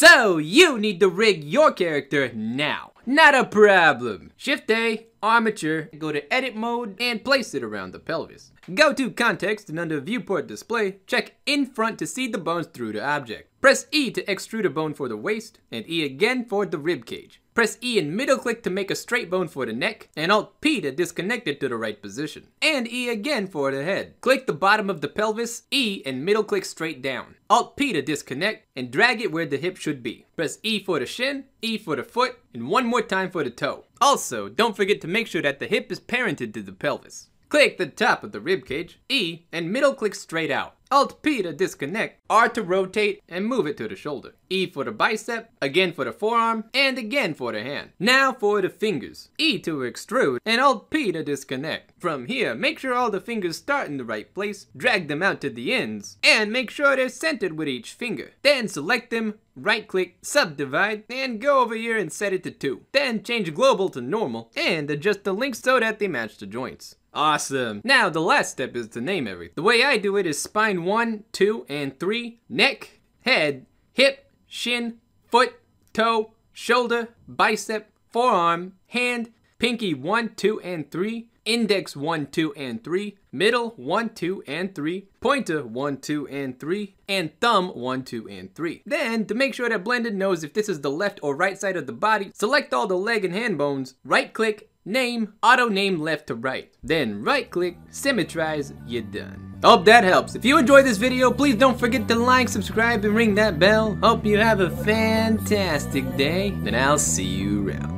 So you need to rig your character now. Not a problem. Shift A, armature, go to edit mode and place it around the pelvis. Go to context and under viewport display, check in front to see the bones through the object. Press E to extrude a bone for the waist and E again for the rib cage. Press E and middle click to make a straight bone for the neck and Alt P to disconnect it to the right position. And E again for the head. Click the bottom of the pelvis, E and middle click straight down. Alt P to disconnect and drag it where the hip should be. Press E for the shin, E for the foot, and one more time for the toe. Also, don't forget to make sure that the hip is parented to the pelvis. Click the top of the rib cage, E and middle click straight out. Alt P to disconnect, R to rotate and move it to the shoulder. E for the bicep, again for the forearm, and again for the hand. Now for the fingers. E to extrude and Alt P to disconnect. From here, make sure all the fingers start in the right place, drag them out to the ends, and make sure they're centered with each finger. Then select them, right click, subdivide, and go over here and set it to 2. Then change global to normal and adjust the links so that they match the joints. Awesome. Now the last step is to name everything. The way I do it is spine 1, 2, and 3, neck, head, hip, shin, foot, toe, shoulder, bicep, forearm, hand, pinky 1, 2, and 3, index 1, 2, and 3, middle 1, 2, and 3, pointer 1, 2, and 3, and thumb 1, 2, and 3. Then, to make sure that Blender knows if this is the left or right side of the body, select all the leg and hand bones, right click, name, auto name left to right. Then right click, symmetrize, you're done. Hope that helps. If you enjoyed this video, please don't forget to like, subscribe, and ring that bell. Hope you have a fantastic day, and I'll see you around.